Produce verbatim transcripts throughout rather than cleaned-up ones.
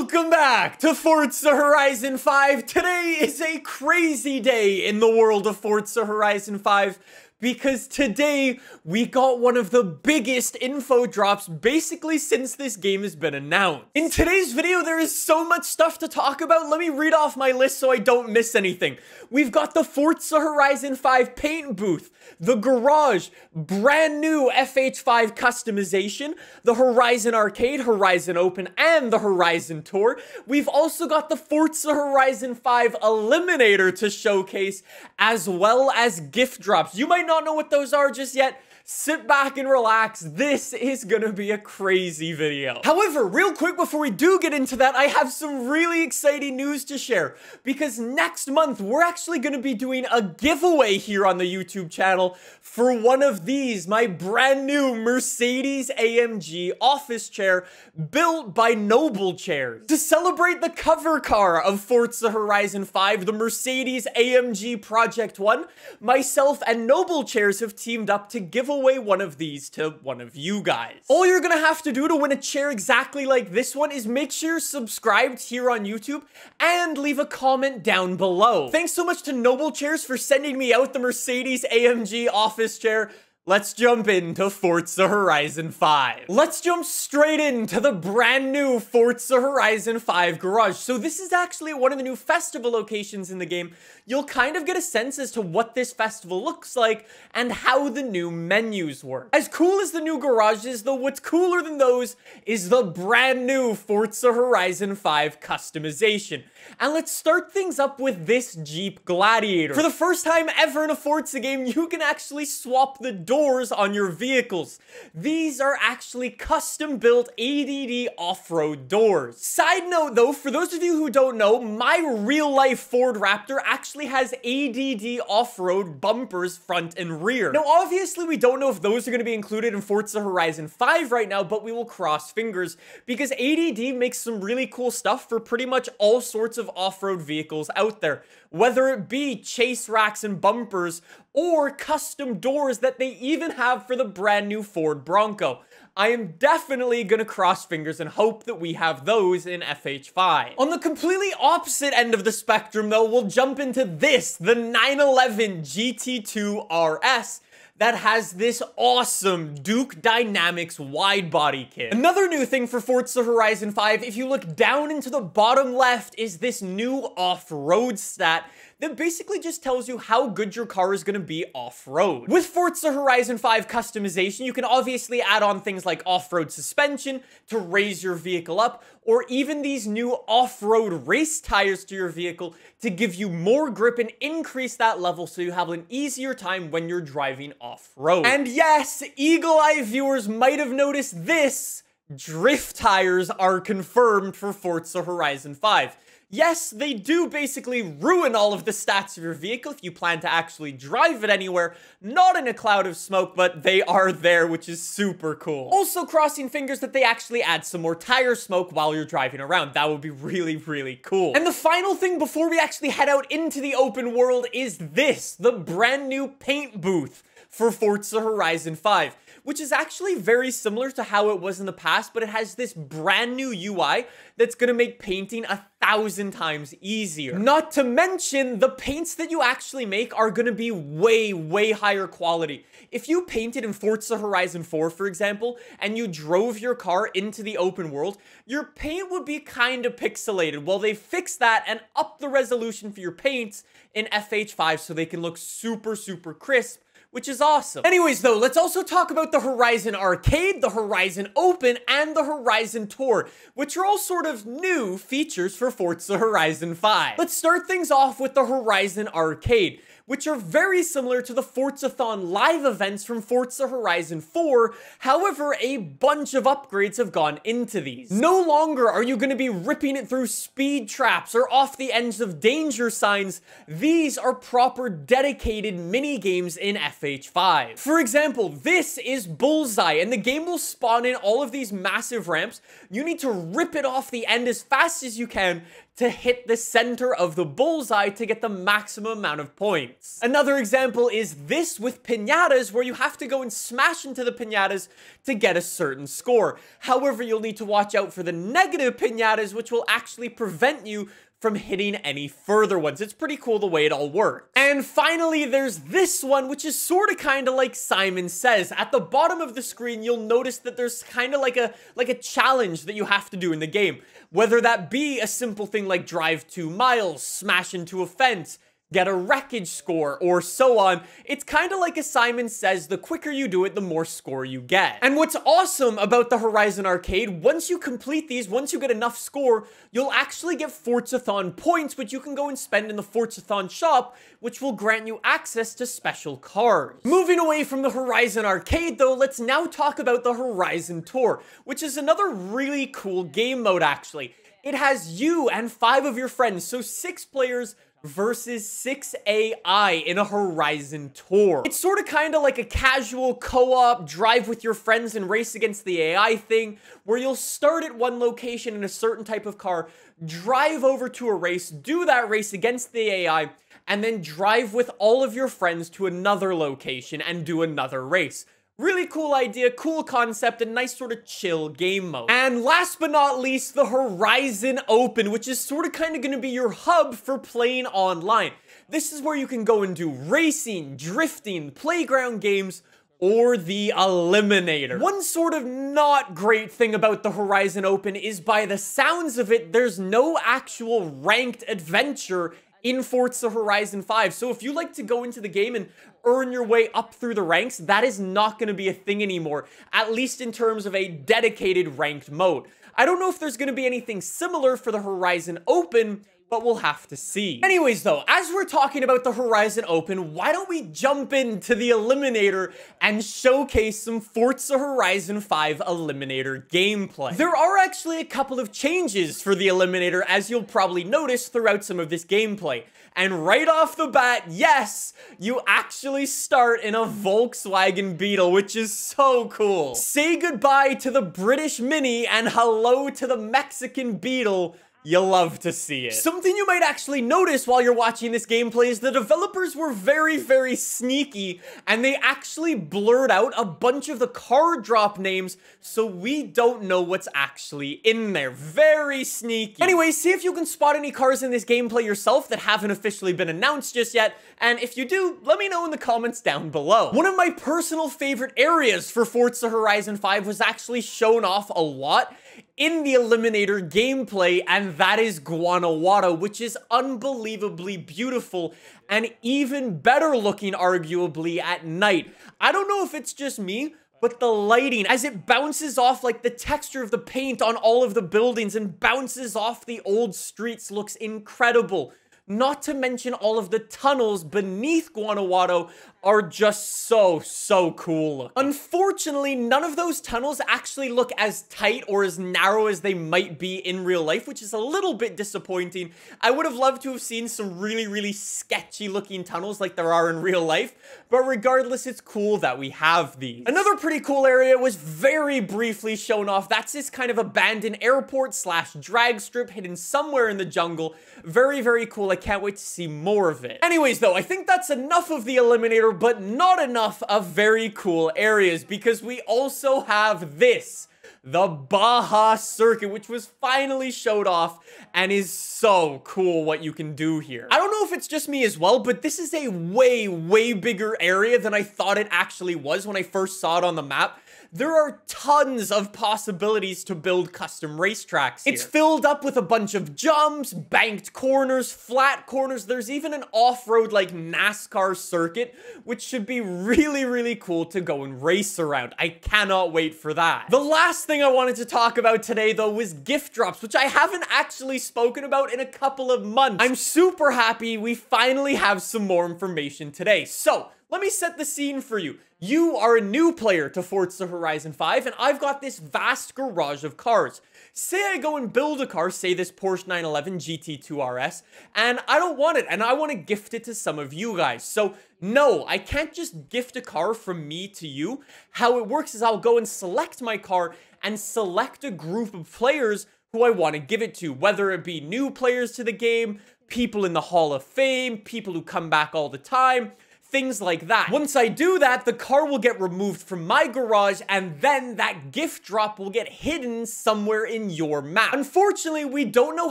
Welcome back to Forza Horizon five. Today is a crazy day in the world of Forza Horizon five because today we got one of the biggest info drops basically since this game has been announced. In today's video, there is so much stuff to talk about. Let me read off my list so I don't miss anything. We've got the Forza Horizon five paint booth, the garage, brand new F H five customization, the Horizon Arcade, Horizon Open, and the Horizon Tour. We've also got the Forza Horizon five Eliminator to showcase, as well as gift drops. You might not know what those are just yet. Sit back and relax. This is gonna be a crazy video. However, real quick before we do get into that, I have some really exciting news to share because next month we're actually gonna be doing a giveaway here on the YouTube channel for one of these, my brand new Mercedes A M G office chair built by Noble Chairs. To celebrate the cover car of Forza Horizon five, the Mercedes A M G Project one, myself and Noble Chairs have teamed up to give away one of these to one of you guys. All you're gonna have to do to win a chair exactly like this one is make sure you're subscribed here on YouTube and leave a comment down below. Thanks so much to Noble Chairs for sending me out the Mercedes A M G office chair. Let's jump into Forza Horizon five. Let's jump straight into the brand new Forza Horizon five garage. So this is actually one of the new festival locations in the game. You'll kind of get a sense as to what this festival looks like and how the new menus work. As cool as the new garage is, though, what's cooler than those is the brand new Forza Horizon five customization. And let's start things up with this Jeep Gladiator. For the first time ever in a Forza game, you can actually swap the doors on your vehicles. These are actually custom-built A D D off-road doors. Side note though, for those of you who don't know, my real-life Ford Raptor actually has A D D off-road bumpers front and rear. Now obviously we don't know if those are going to be included in Forza Horizon five right now, but we will cross fingers because A D D makes some really cool stuff for pretty much all sorts of off-road vehicles out there, whether it be chase racks and bumpers or custom doors that they even have for the brand new Ford Bronco. I am definitely gonna cross fingers and hope that we have those in F H five. On the completely opposite end of the spectrum though, we'll jump into this, the nine eleven G T two R S. That has this awesome Duke Dynamics Widebody kit. Another new thing for Forza Horizon five, if you look down into the bottom left, is this new off-road stat that basically just tells you how good your car is gonna be off-road. With Forza Horizon five customization, you can obviously add on things like off-road suspension to raise your vehicle up, or even these new off-road race tires to your vehicle to give you more grip and increase that level so you have an easier time when you're driving off off-road. And yes, eagle-eye viewers might have noticed this, drift tires are confirmed for Forza Horizon five. Yes, they do basically ruin all of the stats of your vehicle if you plan to actually drive it anywhere, not in a cloud of smoke, but they are there, which is super cool. Also crossing fingers that they actually add some more tire smoke while you're driving around. That would be really, really cool. And the final thing before we actually head out into the open world is this, the brand new paint booth for Forza Horizon five, which is actually very similar to how it was in the past, but it has this brand new U I that's gonna make painting a thousand times easier. Not to mention, the paints that you actually make are gonna be way, way higher quality. If you painted in Forza Horizon four, for example, and you drove your car into the open world, your paint would be kind of pixelated. Well, they fixed that and upped the resolution for your paints in F H five so they can look super, super crisp, which is awesome. Anyways though, let's also talk about the Horizon Arcade, the Horizon Open, and the Horizon Tour, which are all sort of new features for Forza Horizon five. Let's start things off with the Horizon Arcade, which are very similar to the Forzathon live events from Forza Horizon four. However, a bunch of upgrades have gone into these. No longer are you gonna be ripping it through speed traps or off the ends of danger signs. These are proper dedicated mini games in F H five. For example, this is Bullseye, and the game will spawn in all of these massive ramps. You need to rip it off the end as fast as you can to hit the center of the bullseye to get the maximum amount of points. Another example is this with piñatas, where you have to go and smash into the piñatas to get a certain score. However, you'll need to watch out for the negative piñatas, which will actually prevent you from hitting any further ones. It's pretty cool the way it all works. And finally, there's this one, which is sort of kind of like Simon Says. At the bottom of the screen, you'll notice that there's kind of like a like a challenge that you have to do in the game, whether that be a simple thing like drive two miles, smash into a fence, get a wreckage score, or so on. It's kind of like a Simon Says. The quicker you do it, the more score you get. And what's awesome about the Horizon Arcade, once you complete these, once you get enough score, you'll actually get Forzathon points, which you can go and spend in the Forzathon shop, which will grant you access to special cars. Moving away from the Horizon Arcade, though, let's now talk about the Horizon Tour, which is another really cool game mode, actually. It has you and five of your friends, so six players versus six A I in a Horizon Tour. It's sort of kind of like a casual co-op drive with your friends and race against the A I thing, where you'll start at one location in a certain type of car, drive over to a race, do that race against the A I, and then drive with all of your friends to another location and do another race. Really cool idea, cool concept, and nice sort of chill game mode. And last but not least, the Horizon Open, which is sort of kind of going to be your hub for playing online. This is where you can go and do racing, drifting, playground games, or the Eliminator. One sort of not great thing about the Horizon Open is, by the sounds of it, there's no actual ranked adventure in Forza Horizon five. So if you like to go into the game and earn your way up through the ranks, that is not going to be a thing anymore, at least in terms of a dedicated ranked mode. I don't know if there's going to be anything similar for the Horizon Open, but we'll have to see. Anyways, though, as we're talking about the Horizon Open, why don't we jump into the Eliminator and showcase some Forza Horizon five Eliminator gameplay. There are actually a couple of changes for the Eliminator, as you'll probably notice throughout some of this gameplay. And right off the bat, yes, you actually start in a Volkswagen Beetle, which is so cool. Say goodbye to the British Mini and hello to the Mexican Beetle. You love to see it. Something you might actually notice while you're watching this gameplay is the developers were very, very sneaky, and they actually blurred out a bunch of the car drop names, so we don't know what's actually in there. Very sneaky. Anyway, see if you can spot any cars in this gameplay yourself that haven't officially been announced just yet, and if you do, let me know in the comments down below. One of my personal favorite areas for Forza Horizon five was actually shown off a lot in the Eliminator gameplay, and that is Guanajuato, which is unbelievably beautiful and even better looking, arguably, at night. I don't know if it's just me, but the lighting, as it bounces off like the texture of the paint on all of the buildings and bounces off the old streets, looks incredible. Not to mention all of the tunnels beneath Guanajuato are just so, so cool. Unfortunately, none of those tunnels actually look as tight or as narrow as they might be in real life, which is a little bit disappointing. I would have loved to have seen some really, really sketchy looking tunnels like there are in real life, but regardless, it's cool that we have these. Another pretty cool area was very briefly shown off. That's this kind of abandoned airport slash drag strip hidden somewhere in the jungle. Very, very cool. Like, can't wait to see more of it. Anyways, though, I think that's enough of the Eliminator, but not enough of very cool areas, because we also have this, the Baja Circuit, which was finally showed off and is so cool what you can do here. I don't know if it's just me as well, but this is a way, way bigger area than I thought it actually was when I first saw it on the map. There are tons of possibilities to build custom racetracks here. It's filled up with a bunch of jumps, banked corners, flat corners. There's even an off-road like NASCAR circuit, which should be really, really cool to go and race around. I cannot wait for that. The last thing I wanted to talk about today, though, was gift drops, which I haven't actually spoken about in a couple of months. I'm super happy we finally have some more information today. So let me set the scene for you. You are a new player to Forza Horizon five, and I've got this vast garage of cars. Say I go and build a car, say this Porsche nine eleven G T two R S, and I don't want it, and I want to gift it to some of you guys. So no, I can't just gift a car from me to you. How it works is I'll go and select my car and select a group of players who I want to give it to, whether it be new players to the game, people in the Hall of Fame, people who come back all the time, things like that. Once I do that, the car will get removed from my garage, and then that gift drop will get hidden somewhere in your map. Unfortunately, we don't know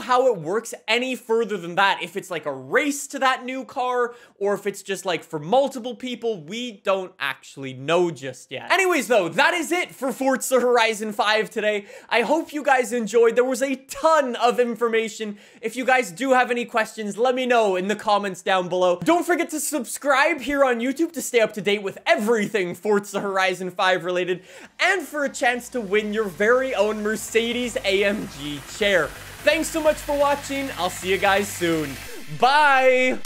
how it works any further than that. If it's like a race to that new car, or if it's just like for multiple people, we don't actually know just yet. Anyways though, that is it for Forza Horizon five today. I hope you guys enjoyed. There was a ton of information. If you guys do have any questions, let me know in the comments down below. Don't forget to subscribe here here on YouTube to stay up to date with everything Forza Horizon five related, and for a chance to win your very own Mercedes A M G chair. Thanks so much for watching. I'll see you guys soon. Bye!